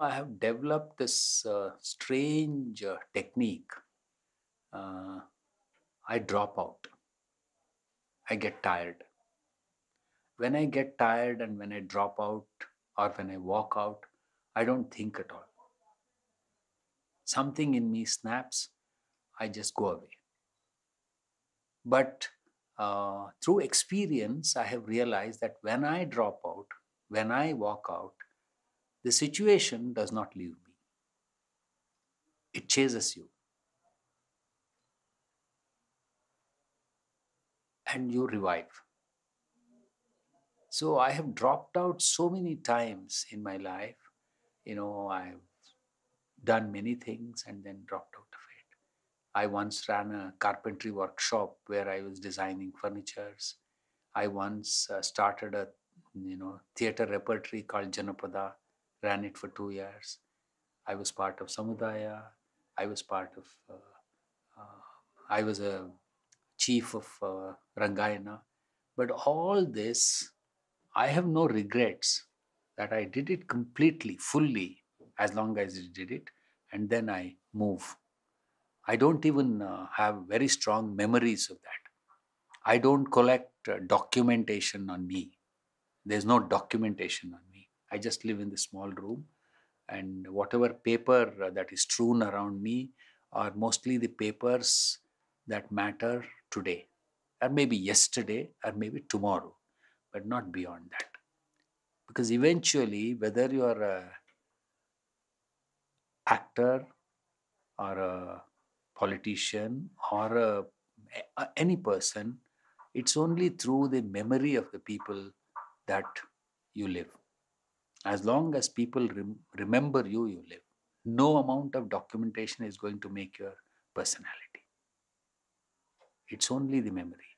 I have developed this strange technique. I drop out. I get tired. When I get tired and when I drop out or when I walk out, I don't think at all. Something in me snaps, I just go away. But through experience, I have realized that when I drop out, when I walk out, the situation does not leave me. It chases you. And you revive. So I have dropped out so many times in my life. You know, I've done many things and then dropped out of it. I once ran a carpentry workshop where I was designing furnitures. I once started a theatre repertory called Janapada, ran it for 2 years. I was part of Samudaya. I was part of, I was a chief of Rangayana. But all this, I have no regrets that I did it completely, fully, as long as I did it, and then I move. I don't even have very strong memories of that. I don't collect documentation on me. There's no documentation on me. I just live in this small room, and whatever paper that is strewn around me are mostly the papers that matter today, or maybe yesterday, or maybe tomorrow, but not beyond that. Because eventually, whether you are an actor or a politician or any person, it's only through the memory of the people that you live. As long as people remember you, you live. No amount of documentation is going to make your personality. It's only the memory.